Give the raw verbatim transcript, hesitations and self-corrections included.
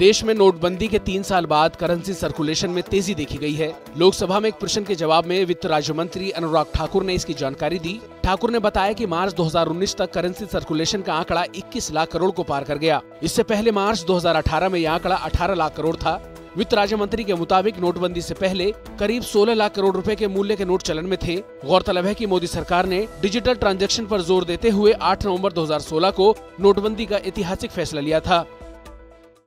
देश में नोटबंदी के तीन साल बाद करेंसी सर्कुलेशन में तेजी देखी गई है। लोकसभा में एक प्रश्न के जवाब में वित्त राज्य मंत्री अनुराग ठाकुर ने इसकी जानकारी दी। ठाकुर ने बताया कि मार्च दो हज़ार उन्नीस तक करेंसी सर्कुलेशन का आंकड़ा इक्कीस लाख करोड़ को पार कर गया। इससे पहले मार्च दो हज़ार अठारह में यह आंकड़ा अठारह लाख करोड़ था। वित्त राज्य मंत्री के मुताबिक नोटबंदी से पहले करीब सोलह लाख करोड़ रुपए के मूल्य के नोट चलन में थे। गौरतलब है कि मोदी सरकार ने डिजिटल ट्रांजैक्शन पर जोर देते हुए आठ नवंबर दो हज़ार सोलह को नोटबंदी का ऐतिहासिक फैसला लिया था।